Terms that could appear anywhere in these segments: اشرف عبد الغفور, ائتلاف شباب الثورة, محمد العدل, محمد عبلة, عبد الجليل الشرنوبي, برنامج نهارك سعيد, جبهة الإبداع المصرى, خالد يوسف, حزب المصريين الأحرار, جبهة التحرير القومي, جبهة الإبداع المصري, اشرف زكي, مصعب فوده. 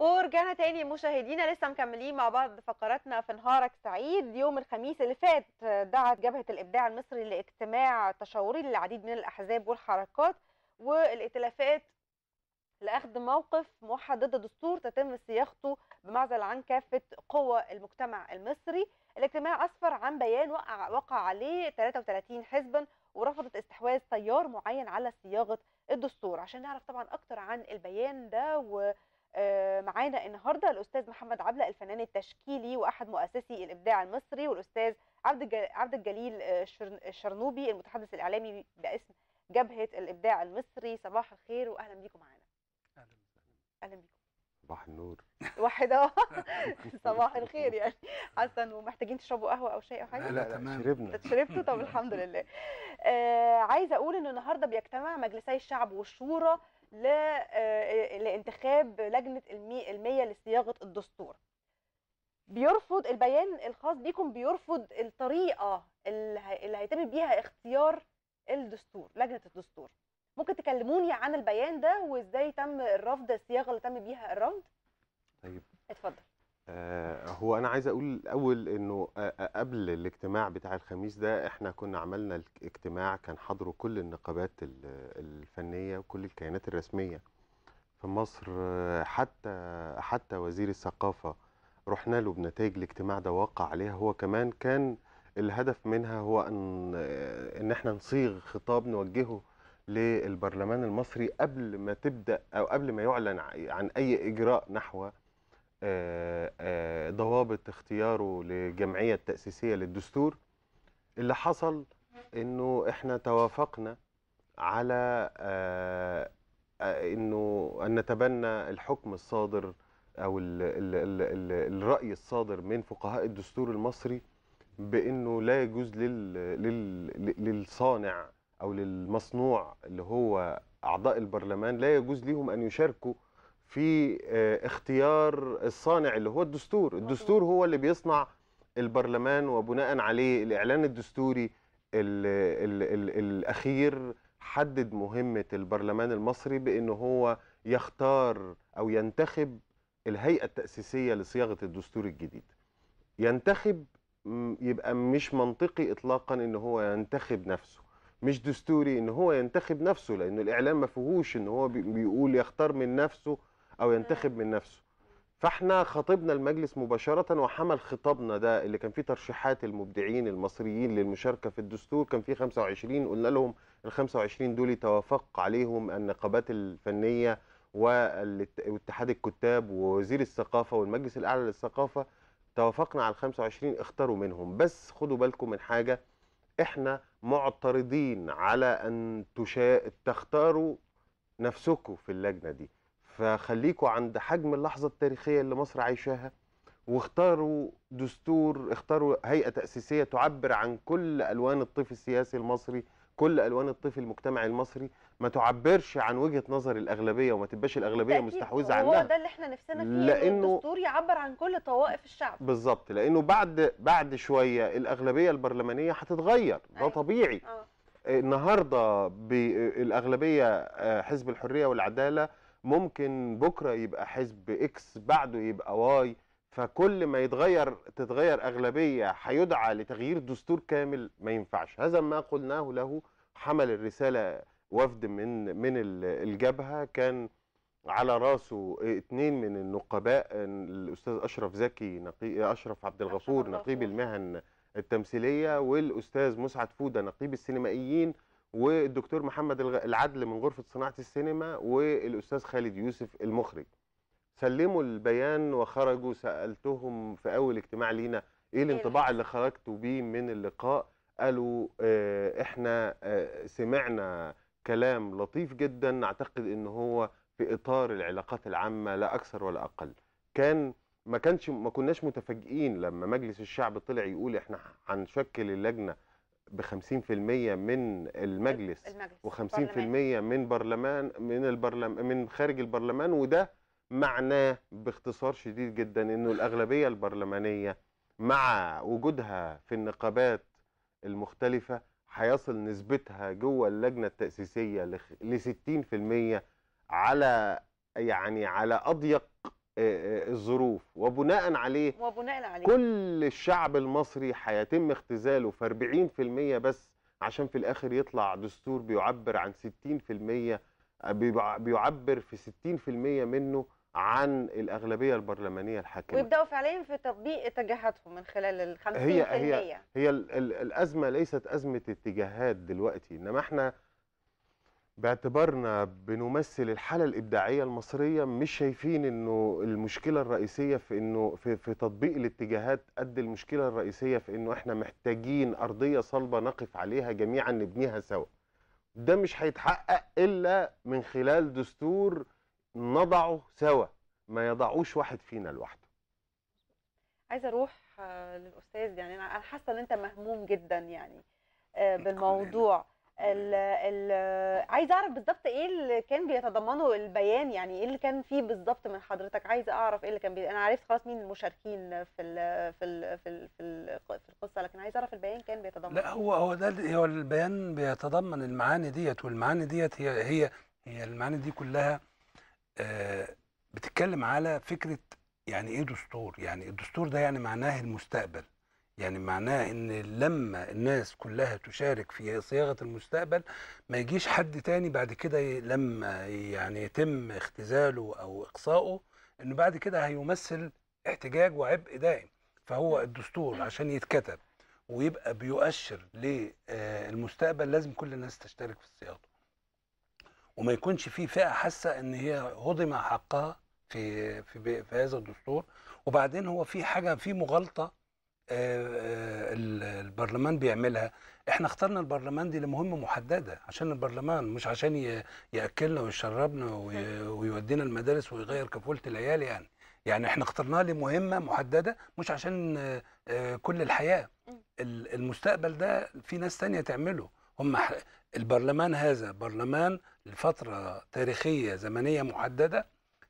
ورجعنا تاني مشاهدينا، لسه مكملين مع بعض فقراتنا في نهارك سعيد. يوم الخميس اللي فات دعت جبهة الإبداع المصري لاجتماع تشاوري للعديد من الأحزاب والحركات والائتلافات لأخذ موقف موحد ضد دستور تتم صياغته بمعزل عن كافة قوى المجتمع المصري. الاجتماع أسفر عن بيان وقع عليه 33 حزبا، ورفضت استحواذ تيار معين على صياغة الدستور. عشان نعرف طبعا أكتر عن البيان ده معانا النهارده الاستاذ محمد عبلة، الفنان التشكيلي واحد مؤسسي الابداع المصري، والاستاذ عبد الجليل الشرنوبي، المتحدث الاعلامي باسم جبهة الابداع المصري. صباح الخير واهلا بيكم معانا. اهلا بيكم. صباح النور. واحده صباح الخير. يعني حسن، ومحتاجين تشربوا قهوه او شاي او حاجه؟ لا تمام، شربنا. شربتوا؟ طب الحمد لله. عايزه اقول ان النهارده بيجتمع مجلسي الشعب والشورى لانتخاب لجنة المية لصياغة الدستور. بيرفض البيان الخاص بيكم، بيرفض الطريقة اللي هيتم بيها اختيار الدستور، لجنة الدستور. ممكن تكلموني عن البيان ده وازاي تم الرفض، الصياغة اللي تم بيها الرفض؟ طيب اتفضل. هو انا عايز اقول الاول انه قبل الاجتماع بتاع الخميس ده احنا كنا عملنا اجتماع كان حضره كل النقابات الفنيه وكل الكيانات الرسميه في مصر، حتى وزير الثقافه رحنا له بنتائج الاجتماع ده وقع عليها. هو كمان كان الهدف منها هو ان احنا نصيغ خطاب نوجهه للبرلمان المصري قبل ما تبدا او قبل ما يعلن عن اي اجراء نحو ضوابط اختياره للجمعية التأسيسية للدستور. اللي حصل انه احنا توافقنا على انه ان نتبنى الحكم الصادر او الرأي الصادر من فقهاء الدستور المصري بانه لا يجوز للصانع او للمصنوع اللي هو اعضاء البرلمان، لا يجوز ليهم ان يشاركوا في اختيار الصانع اللي هو الدستور. الدستور هو اللي بيصنع البرلمان، وبناء عليه الإعلان الدستوري الأخير حدد مهمة البرلمان المصري بأنه هو يختار أو ينتخب الهيئة التأسيسية لصياغة الدستور الجديد. ينتخب يبقى مش منطقي إطلاقا أنه هو ينتخب نفسه، مش دستوري أنه هو ينتخب نفسه، لأنه الإعلان ما فيهوش أنه هو بيقول يختار من نفسه أو ينتخب من نفسه. فاحنا خاطبنا المجلس مباشرة، وحمل خطابنا ده اللي كان فيه ترشيحات المبدعين المصريين للمشاركة في الدستور، كان فيه 25، قلنا لهم ال 25 دول توافق عليهم النقابات الفنية واتحاد الكتاب ووزير الثقافة والمجلس الأعلى للثقافة. توافقنا على ال 25، اختاروا منهم. بس خدوا بالكم من حاجة، احنا معترضين على أن تختاروا نفسكم في اللجنة دي، فخليكوا عند حجم اللحظة التاريخية اللي مصر عايشاها، واختاروا دستور، اختاروا هيئة تأسيسية تعبر عن كل ألوان الطيف السياسي المصري، كل ألوان الطيف المجتمعي المصري، ما تعبرش عن وجهة نظر الأغلبية، وما تبقاش الأغلبية مستحوذة عنها. هو ده اللي احنا نفسنا فيه، لأنه الدستور يعبر عن كل طوائف الشعب. بالظبط، لأنه بعد شوية الأغلبية البرلمانية هتتغير، ده طبيعي. النهارده الأغلبية حزب الحرية والعدالة، ممكن بكره يبقى حزب اكس، بعده يبقى واي، فكل ما تتغير اغلبيه هيدعى لتغيير دستور كامل. ما ينفعش. هذا ما قلناه له. حمل الرساله وفد من الجبهه، كان على راسه 2 من النقباء، الاستاذ اشرف زكي، اشرف عبد الغفور نقيب المهن التمثيليه، والاستاذ مصعب فوده نقيب السينمائيين، والدكتور محمد العدل من غرفة صناعة السينما، والأستاذ خالد يوسف المخرج. سلموا البيان وخرجوا. سألتهم في أول اجتماع لينا إيه الانطباع اللي خرجتوا بيه من اللقاء؟ قالوا إحنا سمعنا كلام لطيف جدا، نعتقد إن هو في إطار العلاقات العامة لا أكثر ولا أقل. ما كناش متفاجئين لما مجلس الشعب طلع يقول إحنا هنشكل اللجنة ب 50% من المجلس و 50% من خارج البرلمان. وده معناه باختصار شديد جدا انه الاغلبيه البرلمانيه مع وجودها في النقابات المختلفه هيصل نسبتها جوه اللجنه التاسيسيه ل 60% على اضيق الظروف، وبناء عليه كل الشعب المصري هيتم اختزاله في 40% بس، عشان في الاخر يطلع دستور بيعبر عن 60%، بيعبر في 60% منه عن الاغلبيه البرلمانيه الحاكمه، ويبداوا فعليا في تطبيق اتجاهاتهم من خلال ال 50%. هي الازمه ليست ازمه اتجاهات دلوقتي، انما احنا باعتبارنا بنمثل الحاله الابداعيه المصريه مش شايفين انه المشكله الرئيسيه في انه في تطبيق الاتجاهات قد المشكله الرئيسيه في انه احنا محتاجين ارضيه صلبه نقف عليها جميعا نبنيها سوا. ده مش هيتحقق الا من خلال دستور نضعه سوا، ما يضعوش واحد فينا لوحده. عايزه اروح للاستاذ، يعني انا حاسه ان انت مهموم جدا يعني بالموضوع. عايزه اعرف بالظبط ايه اللي كان بيتضمنه البيان، يعني ايه اللي كان فيه بالظبط من حضرتك؟ عايزه اعرف ايه اللي كان انا عرفت خلاص مين المشاركين في ال في ال في ال في, ال في القصه، لكن عايزه اعرف البيان كان بيتضمن. لا هو ده، هو البيان بيتضمن المعاني ديت، والمعاني ديت هي المعاني دي كلها بتتكلم على فكره يعني ايه دستور. يعني الدستور ده يعني معناه المستقبل، يعني معناه ان لما الناس كلها تشارك في صياغه المستقبل ما يجيش حد تاني بعد كده لما يعني يتم اختزاله او اقصائه انه بعد كده هيمثل احتجاج وعبء دائم. فهو الدستور عشان يتكتب ويبقى بيؤشر للمستقبل لازم كل الناس تشترك في صياغته، وما يكونش في فئه حاسه ان هي هضم حقها في هذا الدستور. وبعدين هو في حاجه، في مغالطه البرلمان بيعملها. احنا اخترنا البرلمان دي لمهمه محدده، عشان البرلمان، مش عشان ياكلنا ويشربنا ويودينا المدارس ويغير كفوله العيال. يعني احنا اخترناه لمهمه محدده، مش عشان كل الحياه. المستقبل ده في ناس ثانيه تعمله. هم البرلمان هذا برلمان لفتره تاريخيه زمنيه محدده،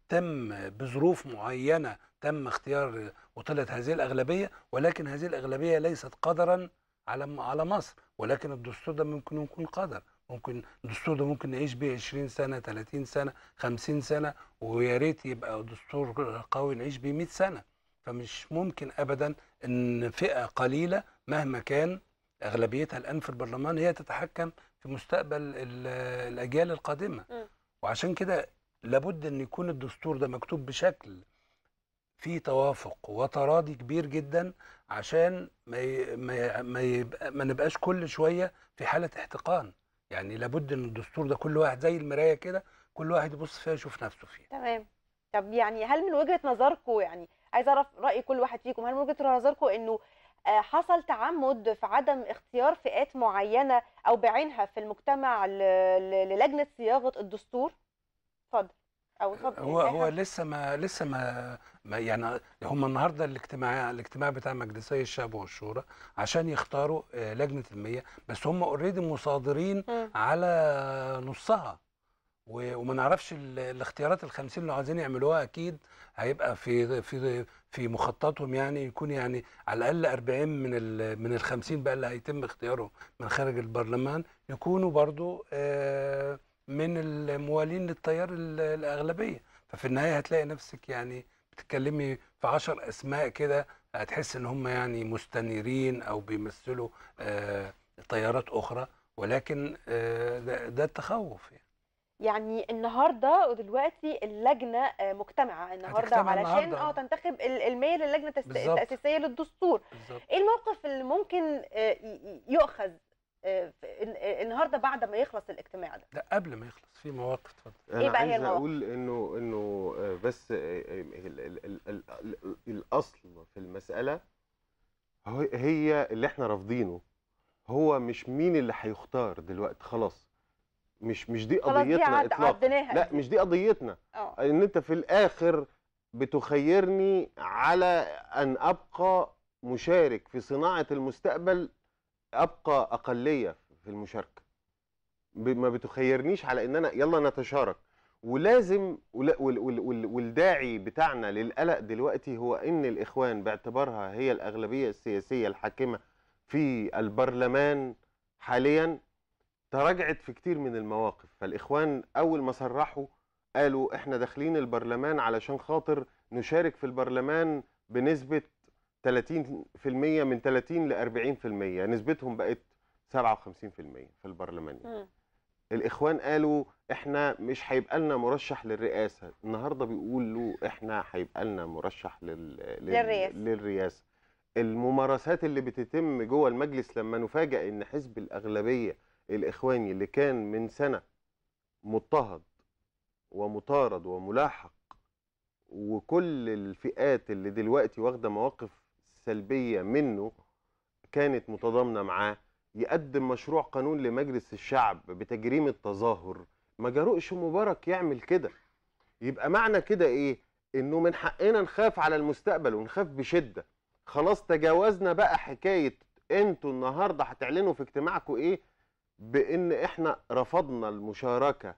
تم بظروف معينه تم اختيار وطلت هذه الاغلبيه، ولكن هذه الاغلبيه ليست قدرا على مصر. ولكن الدستور ده ممكن يكون قدر، ممكن الدستور ده ممكن نعيش بيه 20 سنه 30 سنه 50 سنه، ويا ريت يبقى دستور قوي نعيش بيه 100 سنه. فمش ممكن ابدا ان فئه قليله مهما كان اغلبيتها الان في البرلمان هي تتحكم في مستقبل الاجيال القادمه. وعشان كده لابد ان يكون الدستور ده مكتوب بشكل في توافق وتراضي كبير جدا، عشان ما نبقاش كل شويه في حاله احتقان. يعني لابد ان الدستور ده كل واحد زي المرايه كده، كل واحد يبص فيها يشوف نفسه فيها. تمام. طب يعني هل من وجهه نظركم، يعني عايز اعرف راي كل واحد فيكم، هل من وجهه نظركم انه حصل تعمد في عدم اختيار فئات معينه او بعينها في المجتمع للجنه صياغه الدستور؟ اتفضل. هو لسه ما يعني هم النهارده الاجتماع بتاع مجلسي الشعب والشورى عشان يختاروا لجنه ال100، بس هم اوريدي مصادرين على نصها، وما نعرفش الاختيارات ال50 اللي عايزين يعملوها. اكيد هيبقى في مخططهم يعني يكون يعني على الاقل 40 من ال50 بقى اللي هيتم اختيارهم من خارج البرلمان يكونوا برضو من الموالين للتيار الاغلبيه. ففي النهايه هتلاقي نفسك يعني بتتكلمي في 10 اسماء كده هتحس ان هم يعني مستنيرين او بيمثلوا تيارات اخرى، ولكن ده التخوف يعني النهارده ودلوقتي اللجنه مجتمعه النهارده علشان تنتخب ال100 للجنه التاسيسيه للدستور. ايه الموقف اللي ممكن يؤخذ النهارده بعد ما يخلص الاجتماع ده؟ لا قبل ما يخلص في مواقف. اتفضل. ايه بقى هي المواقف؟ انا اقول انه بس الاصل في المساله هي اللي احنا رافضينه، هو مش مين اللي هيختار دلوقتي. خلاص مش دي قضيتنا اطلاقا. لا مش دي قضيتنا. ان انت في الاخر بتخيرني على ان ابقى مشارك في صناعه المستقبل، ابقى اقليه في المشاركه، ما بتخيرنيش على ان انا يلا نتشارك. ولازم والداعي بتاعنا للقلق دلوقتي هو ان الاخوان باعتبارها هي الاغلبيه السياسيه الحاكمه في البرلمان حاليا تراجعت في كتير من المواقف. فالاخوان اول ما صرحوا قالوا احنا داخلين البرلمان علشان خاطر نشارك في البرلمان بنسبة 30% من 30 ل 40%، نسبتهم بقت 57% في البرلمان. الإخوان قالوا إحنا مش هيبقى لنا مرشح للرئاسة، النهاردة بيقول له إحنا هيبقى لنا مرشح للرئاسة. الممارسات اللي بتتم جوه المجلس لما نفاجأ إن حزب الأغلبية الإخواني اللي كان من سنة مضطهد ومطارد وملاحق، وكل الفئات اللي دلوقتي واخدة مواقف سلبية منه كانت متضامنة معاه، يقدم مشروع قانون لمجلس الشعب بتجريم التظاهر. ما جرؤش مبارك يعمل كده. يبقى معنى كده إيه؟ إنه من حقنا نخاف على المستقبل ونخاف بشدة. خلاص تجاوزنا بقى حكاية أنتوا النهاردة هتعلنوا في اجتماعكم إيه بإن إحنا رفضنا المشاركة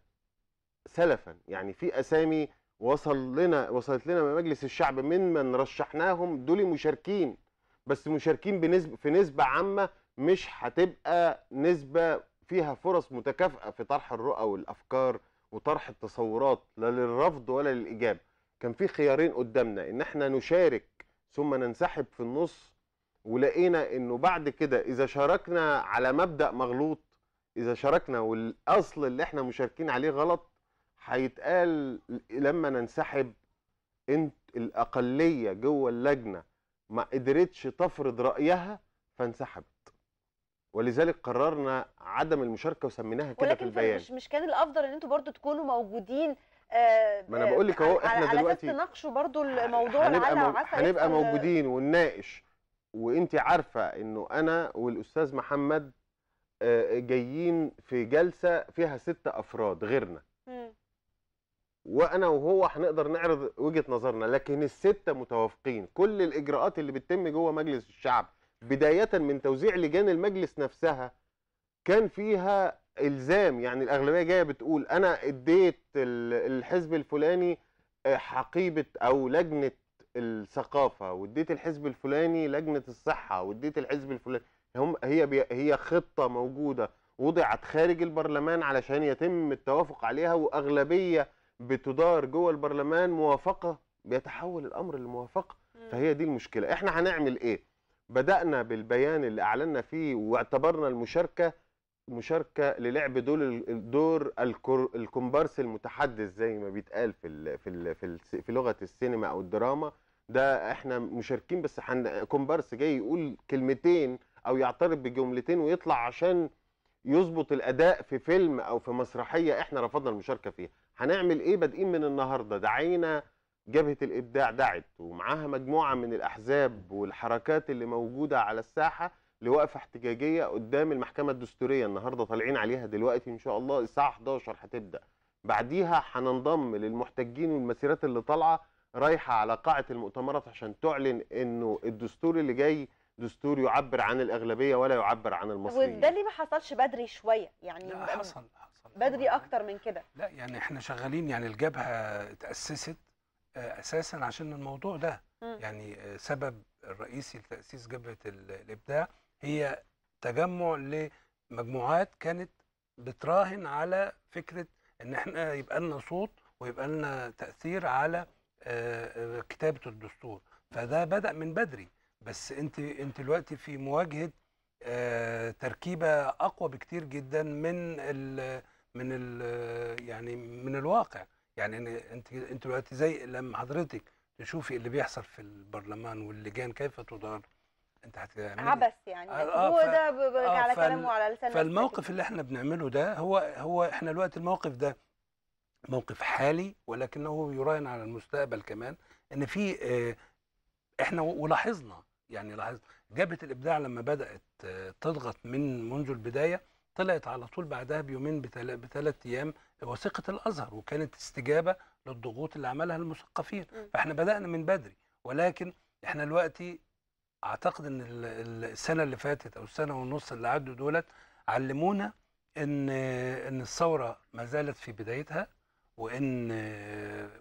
سلفا. يعني في أسامي وصلت لنا من مجلس الشعب ممن رشحناهم، دول مشاركين، بس مشاركين في نسبة عامة مش هتبقى نسبة فيها فرص متكافئة في طرح الرؤى والأفكار وطرح التصورات، لا للرفض ولا للإيجاب. كان في خيارين قدامنا، إن احنا نشارك ثم ننسحب في النص، ولقينا إنه بعد كده إذا شاركنا على مبدأ مغلوط، إذا شاركنا والأصل اللي احنا مشاركين عليه غلط، هيتقال لما ننسحب انت الأقلية جوه اللجنة ما قدرتش تفرض رأيها فانسحبت. ولذلك قررنا عدم المشاركة وسميناها كده في البيان. ولكن مش كان الأفضل ان انتوا برضو تكونوا موجودين؟ ما أنا بقول لك أهو، احنا دلوقتي على أساس تناقشوا برضو الموضوع، هنبقى موجودين ونناقش. وانت عارفة انه أنا والأستاذ محمد جايين في جلسة فيها 6 أفراد غيرنا، وأنا وهو هنقدر نعرض وجهة نظرنا، لكن ال6 متوافقين. كل الإجراءات اللي بتتم جوه مجلس الشعب بداية من توزيع لجان المجلس نفسها كان فيها إلزام. يعني الأغلبية جاية بتقول أنا اديت الحزب الفلاني حقيبة أو لجنة الثقافة، واديت الحزب الفلاني لجنة الصحة، واديت الحزب الفلاني. هي خطة موجودة وضعت خارج البرلمان علشان يتم التوافق عليها، وأغلبية بتدار جوه البرلمان موافقة، بيتحول الأمر لموافقة. فهي دي المشكلة. احنا هنعمل ايه؟ بدأنا بالبيان اللي أعلنا فيه واعتبرنا المشاركة مشاركة للعب دور الكومبارس المتحدث زي ما بيتقال في لغة السينما أو الدراما. ده احنا مشاركين، بس كومبارس جاي يقول كلمتين أو يعترض بجملتين ويطلع عشان يظبط الأداء في فيلم أو في مسرحية احنا رفضنا المشاركة فيها. هنعمل ايه بادئين من النهارده؟ دعينا جبهة الإبداع دعت ومعاها مجموعة من الأحزاب والحركات اللي موجودة على الساحة لوقفة احتجاجية قدام المحكمة الدستورية النهارده، طالعين عليها دلوقتي إن شاء الله الساعة 11 هتبدأ. بعديها هننضم للمحتجين والمسيرات اللي طالعة رايحة على قاعة المؤتمرات عشان تعلن إنه الدستور اللي جاي دستور يعبر عن الأغلبية ولا يعبر عن المصريين. وده اللي ما حصلش بدري شوية يعني؟ لا، حصل بدري أكتر من كده. لا يعني إحنا شغالين، يعني الجبهة اتأسست أساسا عشان الموضوع ده. يعني سبب الرئيسي لتأسيس جبهة الإبداع هي تجمع لمجموعات كانت بتراهن على فكرة إن إحنا يبقى لنا صوت ويبقى لنا تأثير على كتابة الدستور. فده بدأ من بدري، بس انت دلوقتي في مواجهه تركيبه اقوى بكتير جدا من ال يعني من الواقع. يعني انت دلوقتي زي لما حضرتك تشوفي اللي بيحصل في البرلمان واللجان كيف تدار، انت هتعملي عبث يعني. هو ده على كلامه على لسانه. فالموقف اللي احنا بنعمله ده هو احنا الوقت الموقف ده موقف حالي، ولكنه يراهن على المستقبل كمان. ان في احنا ولاحظنا، يعني لاحظنا جبهة الإبداع لما بدأت تضغط منذ البداية، طلعت على طول بعدها بيومين ب3 أيام وثيقة الأزهر، وكانت استجابة للضغوط اللي عملها المثقفين. فاحنا بدأنا من بدري، ولكن احنا دلوقتي أعتقد إن السنة اللي فاتت أو السنة ونص اللي عدوا دولت علمونا إن الثورة ما زالت في بدايتها، وإن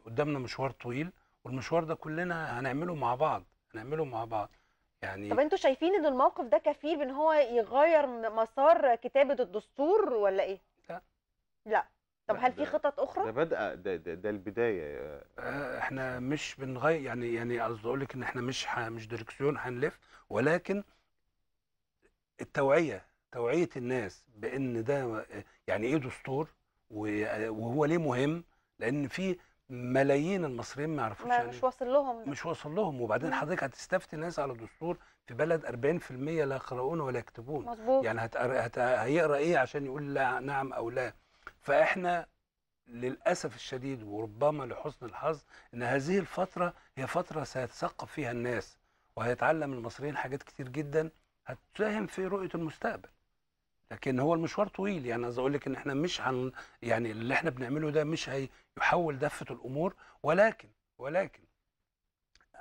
قدامنا مشوار طويل، والمشوار ده كلنا هنعمله مع بعض يعني. طب انتوا شايفين ان الموقف ده كفيل بان هو يغير مسار كتابة الدستور ولا ايه؟ لا طب هل في خطط اخرى؟ ده بدأ ده البدايه. احنا مش بنغير، يعني قصدي اقول لك ان احنا مش ديركسيون هنلف، ولكن توعيه الناس بان ده يعني ايه دستور وهو ليه مهم، لان في ملايين المصريين ما يعرفوش، مش واصل لهم وبعدين حضرتك هتستفتي ناس على دستور في بلد 40% لا يقرؤون ولا يكتبون. مظبوط. يعني هيقرا ايه عشان يقول لا نعم او لا؟ فاحنا للاسف الشديد وربما لحسن الحظ ان هذه الفتره هي فتره سيتثقف فيها الناس وهيتعلم المصريين حاجات كتير جدا هتساهم في رؤيه المستقبل، لكن هو المشوار طويل. يعني عايز اقول لك ان احنا مش يعني اللي احنا بنعمله ده مش هيحول دفه الامور، ولكن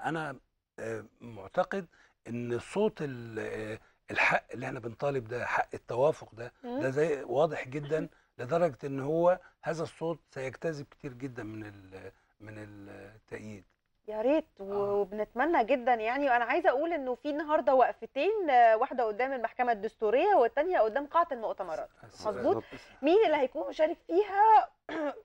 انا معتقد ان صوت الحق اللي احنا بنطالب ده، حق التوافق ده زي واضح جدا لدرجه ان هو هذا الصوت سيجتذب كتير جدا من التأييد. يا ريت، وبنتمنى جدا يعني. وانا عايزه اقول انه في النهارده وقفتين، واحده قدام المحكمه الدستوريه والثانيه قدام قاعه المؤتمرات. مظبوط. مين اللي هيكون مشارك فيها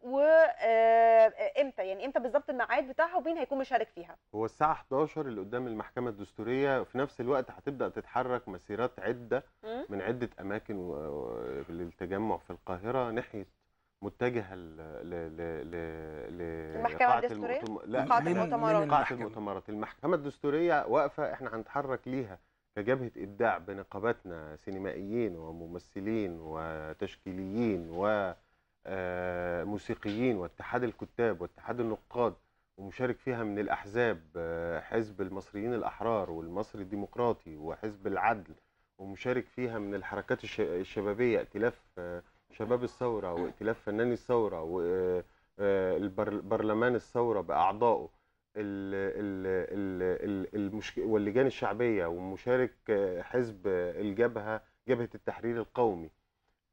وامتى؟ يعني امتى بالظبط الميعاد بتاعها ومين هيكون مشارك فيها؟ هو الساعه 11 اللي قدام المحكمه الدستوريه، وفي نفس الوقت هتبدا تتحرك مسيرات عده من عده اماكن للتجمع في القاهره ناحيه متجهه المحكمه الدستوريه. لا، قاعه المؤتمرات. المحكمه الدستوريه واقفه، احنا هنتحرك ليها كجبهه ابداع بنقاباتنا سينمائيين وممثلين وتشكيليين وموسيقيين واتحاد الكتاب واتحاد النقاد، ومشارك فيها من الاحزاب حزب المصريين الاحرار والمصري الديمقراطي وحزب العدل، ومشارك فيها من الحركات الشبابيه ائتلاف شباب الثورة وائتلاف فناني الثورة والبرلمان الثورة بأعضائه واللجان الشعبية، ومشارك حزب الجبهة جبهة التحرير القومي.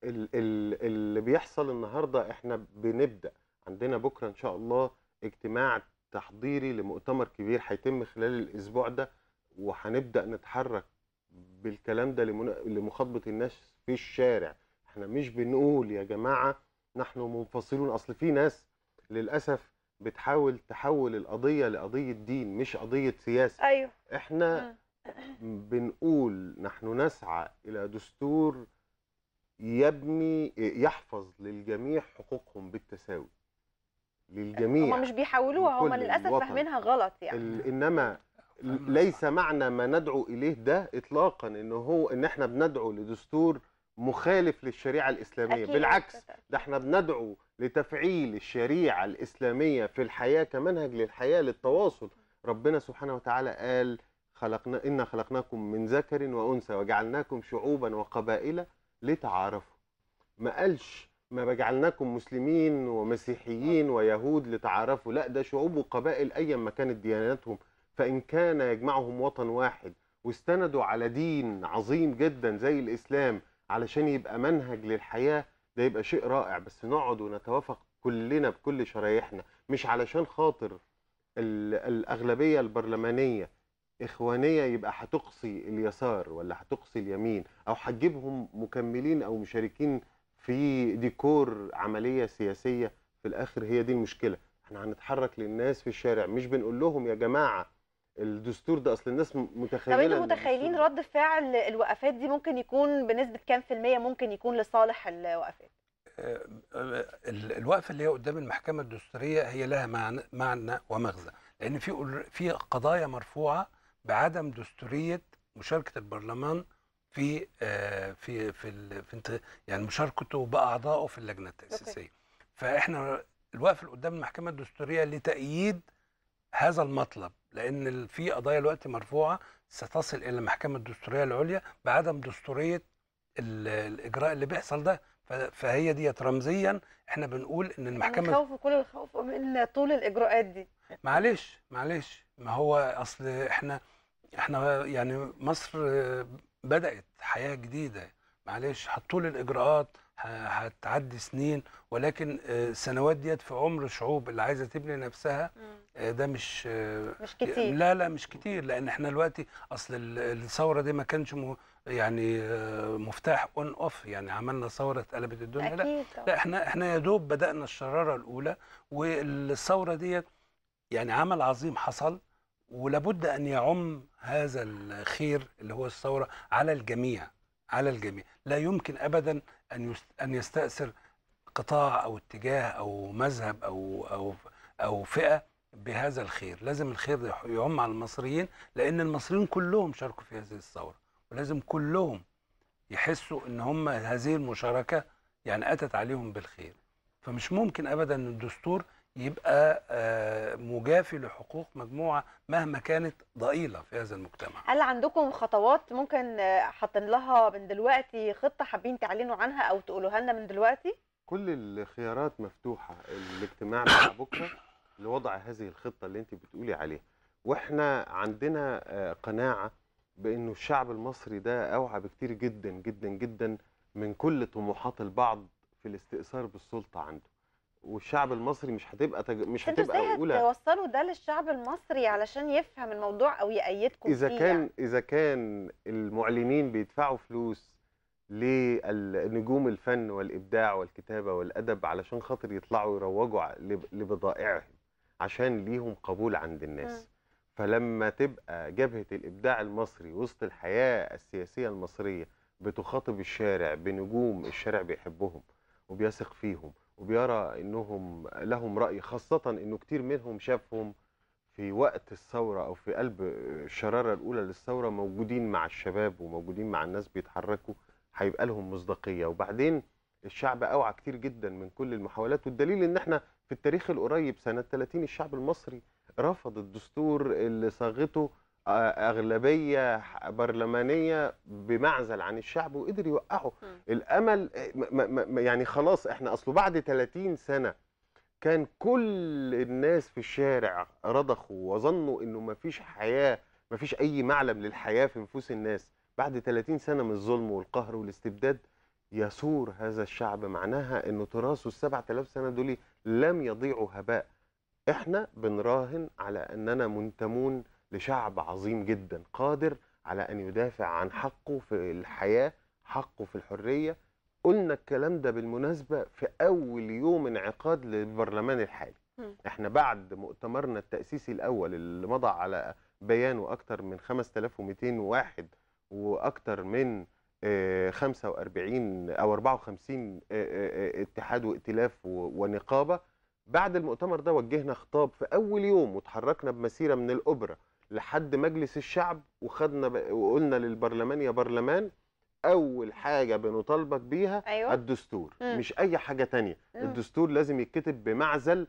اللي بيحصل النهاردة، احنا بنبدأ عندنا بكرة إن شاء الله اجتماع تحضيري لمؤتمر كبير هيتم خلال الأسبوع ده، وهنبدأ نتحرك بالكلام ده لمخاطبة الناس في الشارع. احنا مش بنقول يا جماعه نحن منفصلون، اصل في ناس للاسف بتحاول تحول القضيه لقضيه دين مش قضيه سياسه. ايوه، احنا بنقول نحن نسعى الى دستور يحفظ للجميع حقوقهم بالتساوي، للجميع. هم مش بيحاولوها، هم للاسف فاهمينها غلط يعني. انما ليس معنى ما ندعو اليه ده اطلاقا ان احنا بندعو لدستور مخالف للشريعة الإسلامية. بالعكس، ده احنا بندعو لتفعيل الشريعة الإسلامية في الحياة كمنهج للحياة للتواصل. ربنا سبحانه وتعالى قال إنا خلقناكم من ذكر وأنثى وجعلناكم شعوبا وقبائل لتعارفوا. ما قالش ما بجعلناكم مسلمين ومسيحيين ويهود لتعارفوا، لا، ده شعوب وقبائل أيا ما كانت دياناتهم، فإن كان يجمعهم وطن واحد، واستندوا على دين عظيم جدا زي الإسلام علشان يبقى منهج للحياة، ده يبقى شيء رائع. بس نقعد ونتوافق كلنا بكل شرايحنا، مش علشان خاطر الأغلبية البرلمانية إخوانية يبقى هتقصي اليسار ولا هتقصي اليمين أو هتجيبهم مكملين أو مشاركين في ديكور عملية سياسية. في الآخر هي دي المشكلة. احنا هنتحرك للناس في الشارع، مش بنقول لهم يا جماعة الدستور ده، اصل الناس متخيله. طب انتوا متخيلين رد فعل الوقفات دي ممكن يكون بنسبه كام في الميه ممكن يكون لصالح الوقفات؟ الوقفه اللي هي قدام المحكمه الدستوريه هي لها معنى ومغزى، لان في قضايا مرفوعه بعدم دستوريه مشاركه البرلمان في في في, في يعني مشاركته باعضائه في اللجنه التاسيسيه. فاحنا الوقفه اللي قدام المحكمه الدستوريه لتأييد هذا المطلب، لأن في قضايا الوقت مرفوعة ستصل إلى المحكمة الدستورية العليا بعدم دستورية الإجراء اللي بيحصل ده. فهي ديت رمزيا احنا بنقول إن المحكمة الخوف، كل الخوف من طول الإجراءات دي. معلش، ما هو أصل احنا يعني مصر بدأت حياة جديدة، معلش، طول الإجراءات هتعدي سنين، ولكن السنوات ديت في عمر الشعوب اللي عايزه تبني نفسها ده مش كتير. لا لا مش كتير، لان احنا دلوقتي اصل الثوره دي ما كانش يعني مفتاح اون اوف، يعني عملنا ثوره اتقلبت الدنيا. لا لا احنا يا دوب بدانا الشراره الاولى، والثوره ديت يعني عمل عظيم حصل، ولابد ان يعم هذا الخير اللي هو الثوره على الجميع، على الجميع. لا يمكن ابدا ان يستأثر قطاع او اتجاه او مذهب او فئه بهذا الخير. لازم الخير يعم على المصريين، لان المصريين كلهم شاركوا في هذه الثوره، ولازم كلهم يحسوا ان هم هذه المشاركه يعني اتت عليهم بالخير. فمش ممكن ابدا ان الدستور يبقى مجافي لحقوق مجموعه مهما كانت ضئيله في هذا المجتمع. هل عندكم خطوات ممكن حاطين لها من دلوقتي خطه حابين تعلنوا عنها او تقولوها لنا من دلوقتي؟ كل الخيارات مفتوحه، الاجتماع بتاع بكره لوضع هذه الخطه اللي انت بتقولي عليها، واحنا عندنا قناعه بانه الشعب المصري ده اوعى بكتير جدا جدا جدا من كل طموحات البعض في الاستئثار بالسلطه عنده. والشعب المصري مش هتبقى اولى. انتوا ازاي هتوصلوا ده للشعب المصري علشان يفهم الموضوع او يأيدكم فيه؟ اذا كان المعلنين بيدفعوا فلوس لنجوم الفن والابداع والكتابه والادب علشان خاطر يطلعوا يروجوا لبضائعهم عشان ليهم قبول عند الناس. فلما تبقى جبهه الابداع المصري وسط الحياه السياسيه المصريه بتخاطب الشارع بنجوم الشارع بيحبهم وبيثق فيهم وبيرى انهم لهم راي، خاصه انه كتير منهم شافهم في وقت الثوره او في قلب الشراره الاولى للثوره موجودين مع الشباب وموجودين مع الناس بيتحركوا، هيبقى لهم مصداقيه. وبعدين الشعب اوعى كتير جدا من كل المحاولات، والدليل ان احنا في التاريخ القريب سنه 30 الشعب المصري رفض الدستور اللي صاغته اغلبيه برلمانيه بمعزل عن الشعب وقدر يوقعه. الامل يعني خلاص احنا اصله بعد 30 سنه كان كل الناس في الشارع رضخوا وظنوا انه مفيش حياه، مفيش اي معلم للحياه في نفوس الناس. بعد 30 سنه من الظلم والقهر والاستبداد يثور هذا الشعب، معناها انه تراثه ال7000 سنه دول لم يضيعوا هباء. احنا بنراهن على اننا منتمون لشعب عظيم جدا قادر على أن يدافع عن حقه في الحياة، حقه في الحرية. قلنا الكلام ده بالمناسبة في أول يوم انعقاد للبرلمان الحالي. احنا بعد مؤتمرنا التأسيسي الأول اللي مضى على بيانه أكتر من 5201 وأكتر من 45 أو 54 اتحاد وائتلاف ونقابة، بعد المؤتمر ده وجهنا خطاب في أول يوم وتحركنا بمسيرة من الأوبرا لحد مجلس الشعب، وخدنا وقلنا للبرلمان يا برلمان أول حاجة بنطالبك بيها الدستور، مش أي حاجة تانية. الدستور لازم يتكتب بمعزل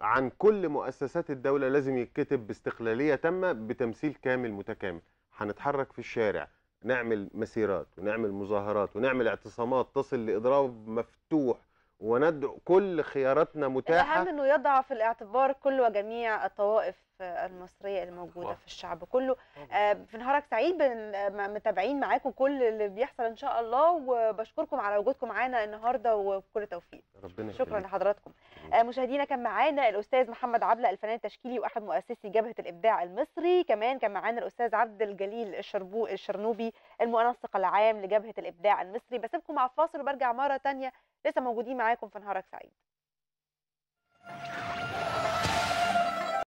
عن كل مؤسسات الدولة، لازم يتكتب باستقلالية تامة بتمثيل كامل متكامل. هنتحرك في الشارع، نعمل مسيرات ونعمل مظاهرات ونعمل اعتصامات تصل لإضراب مفتوح، وندعو كل خياراتنا متاحه. الأهم انه يضع في الاعتبار كل وجميع الطوائف المصريه الموجوده في الشعب كله. في نهارك سعيد متابعين معاكم كل اللي بيحصل ان شاء الله، وبشكركم على وجودكم معانا النهارده وكل توفيق. شكرا لحضراتكم. مشاهدينا، كان معانا الاستاذ محمد عبلة الفنان التشكيلي واحد مؤسسي جبهه الابداع المصري. كمان كان معانا الاستاذ عبد الجليل الشرنوبي المنسق العام لجبهه الابداع المصري. بسيبكم مع فاصل وبرجع مره ثانيه، لسه موجودين معاكم في نهارك سعيد.